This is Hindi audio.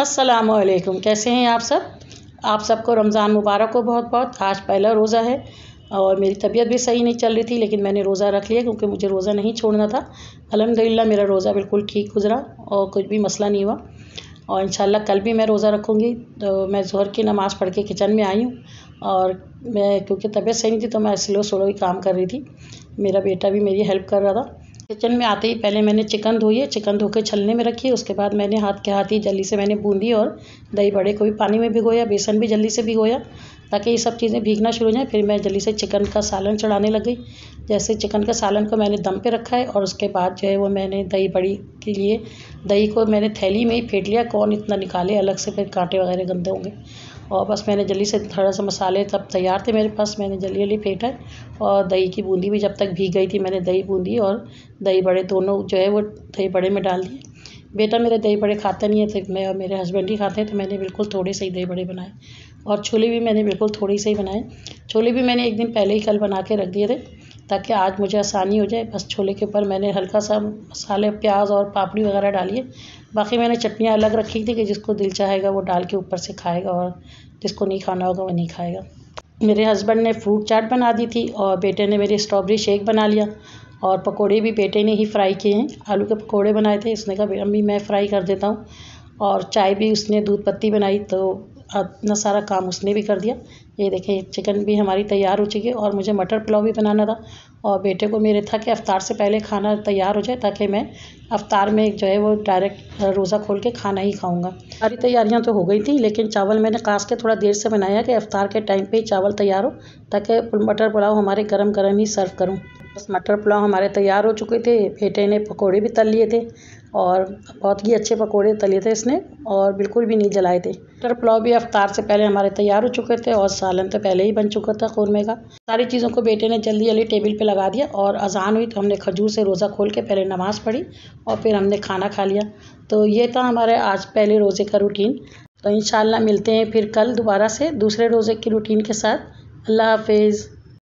अस्सलामुअलैकुम, कैसे हैं आप सब। आप सबको रमज़ान मुबारक हो बहुत बहुत। आज पहला रोज़ा है और मेरी तबीयत भी सही नहीं चल रही थी, लेकिन मैंने रोज़ा रख लिया क्योंकि मुझे रोज़ा नहीं छोड़ना था। अल्हम्दुलिल्लाह मेरा रोज़ा बिल्कुल ठीक गुज़रा और कुछ भी मसला नहीं हुआ, और इंशाल्लाह कल भी मैं रोज़ा रखूँगी। तो मैं ज़ोहर की नमाज़ पढ़ के किचन में आई हूँ, और मैं क्योंकि तबीयत सही नहीं थी तो मैं स्लो ही काम कर रही थी। मेरा बेटा भी मेरी हेल्प कर रहा था। किचन में आते ही पहले मैंने चिकन धोई है, चिकन धो के छलने में रखी। उसके बाद मैंने हाथ ही जल्दी से मैंने बूंदी और दही बड़े को भी पानी में भिगोया, बेसन भी जल्दी से भिगोया ताकि ये सब चीज़ें भीगना शुरू हो जाए। फिर मैं जल्दी से चिकन का सालन चढ़ाने लग गई। जैसे चिकन का सालन को मैंने दम पे रखा है, और उसके बाद जो है वो मैंने दही बड़ी के लिए दही को मैंने थैली में ही फेंट लिया। कौन इतना निकाले अलग से, फिर कांटे वगैरह गंदे होंगे। और बस मैंने जल्दी से थोड़ा सा मसाले तब तैयार थे मेरे पास, मैंने जल्दी फेंटा और दही की बूंदी भी जब तक भीग गई थी मैंने दही बूंदी और दही बड़े दोनों जो है वो दही बड़े में डाल दिए। बेटा मेरे दही बड़े खाता नहीं है, तो मैं और मेरे हस्बैंड ही खाते हैं, तो मैंने बिल्कुल थोड़े से ही दही बड़े बनाए। और छोले भी मैंने बिल्कुल थोड़े से ही बनाए। छोले भी मैंने एक दिन पहले ही कल बना के रख दिए थे ताकि आज मुझे आसानी हो जाए। बस छोले के ऊपर मैंने हल्का सा मसाले प्याज और पापड़ी वगैरह डाली है। बाकी मैंने चटनियाँ अलग रखी थी कि जिसको दिल चाहेगा वो डाल के ऊपर से खाएगा, और जिसको नहीं खाना होगा वो नहीं खाएगा। मेरे हस्बैंड ने फ्रूट चाट बना दी थी, और बेटे ने मेरी स्ट्रॉबेरी शेक बना लिया, और पकोड़े भी बेटे ने ही फ्राई किए हैं। आलू के पकोड़े बनाए थे, उसने कहा अम्मी मैं फ़्राई कर देता हूँ। और चाय भी उसने दूध पत्ती बनाई, तो अपना सारा काम उसने भी कर दिया। ये देखें चिकन भी हमारी तैयार हो चुकी है, और मुझे मटर पुलाव भी बनाना था। और बेटे को मेरे था कि अफ्तार से पहले खाना तैयार हो जाए ताकि मैं अफ्तार में जो है वो डायरेक्ट रोज़ा खोल के खाना ही खाऊंगा। सारी तैयारियां तो हो गई थी, लेकिन चावल मैंने कास के थोड़ा देर से बनाया कि अफ्तार के टाइम पे ही चावल तैयार हो ताकि मटर पुलाव हमारे गरम ही सर्व करूँ। बस मटर पुलाव हमारे तैयार हो चुके थे। बेटे ने पकौड़े भी तल लिए थे, और बहुत ही अच्छे पकौड़े तले थे इसने, और बिल्कुल भी नहीं जलाए थे। मटर पुलाव भी अफ्तार से पहले हमारे तैयार हो चुके थे, और सालन तो पहले ही बन चुका था कौरमे का। सारी चीज़ों को बेटे ने जल्दी टेबल पे लगा दिया, और अजान हुई तो हमने खजूर से रोज़ा खोल के पहले नमाज़ पढ़ी और फिर हमने खाना खा लिया। तो ये था हमारे आज पहले रोज़े का रूटीन। तो इंशाल्लाह मिलते हैं फिर कल दोबारा से दूसरे रोज़े की रूटीन के साथ। अल्लाह हाफिज़।